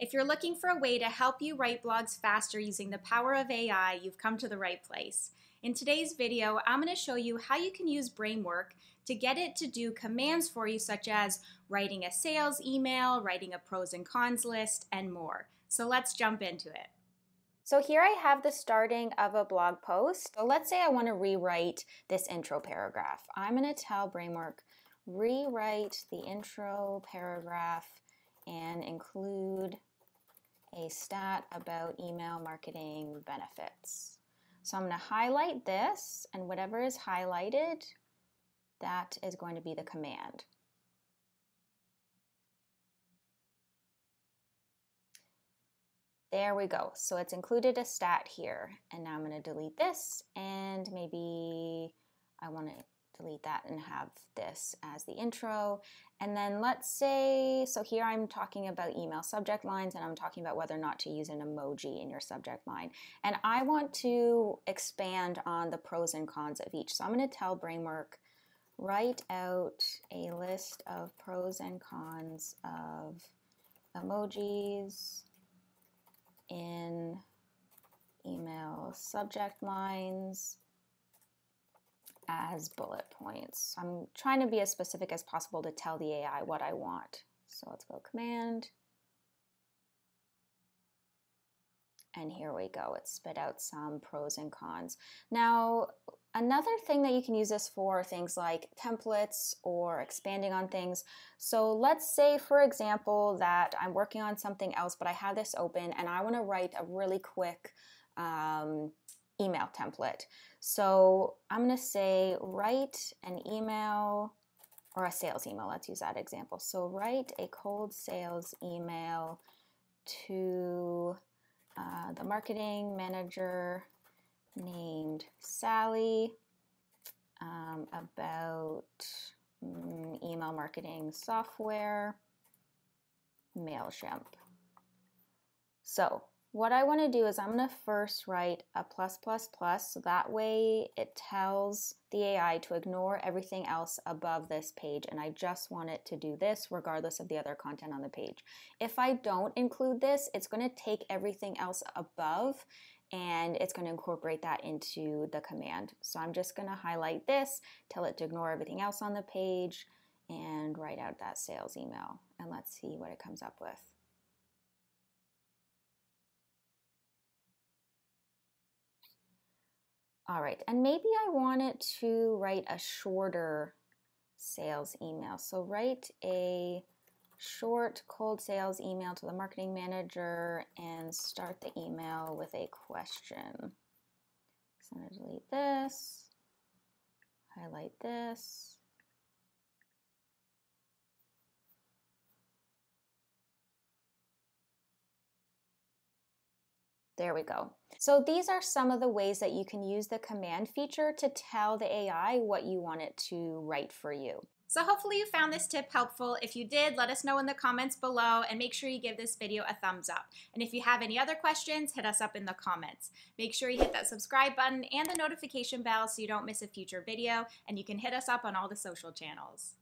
If you're looking for a way to help you write blogs faster using the power of AI, you've come to the right place. In today's video, I'm going to show you how you can use Bramework to get it to do commands for you, such as writing a sales email, writing a pros and cons list, and more. So let's jump into it. So here I have the starting of a blog post. So let's say I want to rewrite this intro paragraph. I'm going to tell Bramework, rewrite the intro paragraph and include a stat about email marketing benefits. So I'm going to highlight this, and whatever is highlighted, that is going to be the command. There we go. So it's included a stat here, and now I'm going to delete this, and maybe I want to delete that and have this as the intro. And then let's say, so here I'm talking about email subject lines, and I'm talking about whether or not to use an emoji in your subject line. And I want to expand on the pros and cons of each. So I'm going to tell Bramework, write out a list of pros and cons of emojis in email subject lines as bullet points. I'm trying to be as specific as possible to tell the AI what I want. So let's go command. And here we go. It spit out some pros and cons. Now, another thing that you can use this for, things like templates or expanding on things. So let's say, for example, that I'm working on something else, but I have this open and I want to write a really quick email template. So I'm going to say, write an email or a sales email. Let's use that example. So write a cold sales email to the marketing manager named Sally about email marketing software, MailChimp. So what I want to do is I'm going to first write a +++, so that way it tells the AI to ignore everything else above this page, and I just want it to do this regardless of the other content on the page. If I don't include this, it's going to take everything else above and it's going to incorporate that into the command. So I'm just going to highlight this, tell it to ignore everything else on the page, and write out that sales email. And let's see what it comes up with. All right, and maybe I want it to write a shorter sales email. So write a short cold sales email to the marketing manager and start the email with a question. So I'm gonna delete this, highlight this. There we go. So these are some of the ways that you can use the command feature to tell the AI what you want it to write for you. So hopefully you found this tip helpful. If you did, let us know in the comments below and make sure you give this video a thumbs up. And if you have any other questions, hit us up in the comments. Make sure you hit that subscribe button and the notification bell so you don't miss a future video, and you can hit us up on all the social channels.